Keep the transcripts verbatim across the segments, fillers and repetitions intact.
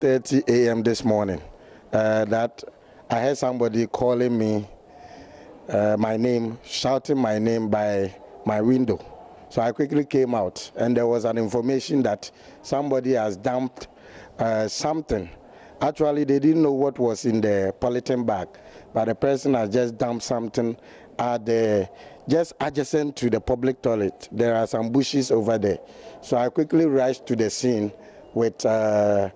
eight thirty a m this morning uh, that I heard somebody calling me, uh, my name, shouting my name by my window. So I quickly came out, and there was an information that somebody has dumped uh, something. Actually, they didn't know what was in the polythene bag, but the person has just dumped something at the, just adjacent to the public toilet. There are some bushes over there. So I quickly rushed to the scene with uh,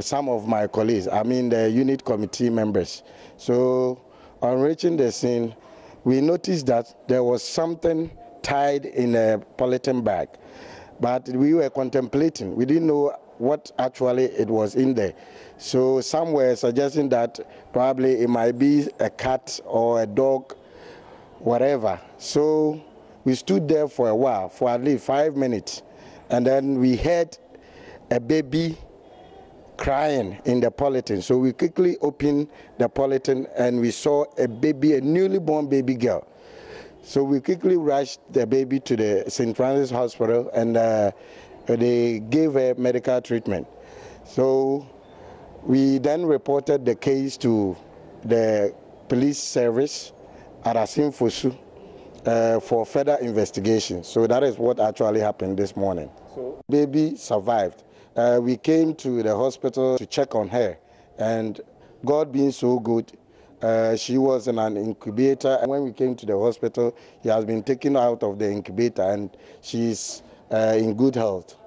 some of my colleagues, I mean the unit committee members. So on reaching the scene, we noticed that there was something tied in a polythene bag, but we were contemplating. We didn't know what actually it was in there. So some were suggesting that probably it might be a cat or a dog, whatever. So we stood there for a while, for at least five minutes, and then we heard a baby crying in the polythene. So we quickly opened the polythene and we saw a baby, a newly born baby girl. So we quickly rushed the baby to the Saint Francis Hospital, and uh, they gave her medical treatment. So we then reported the case to the police service, Arasim Fosu, uh, for further investigation. So that is what actually happened this morning. So baby survived. Uh, we came to the hospital to check on her, and God being so good, uh, she was in an incubator. And when we came to the hospital, she has been taken out of the incubator, and she's Uh, in good health.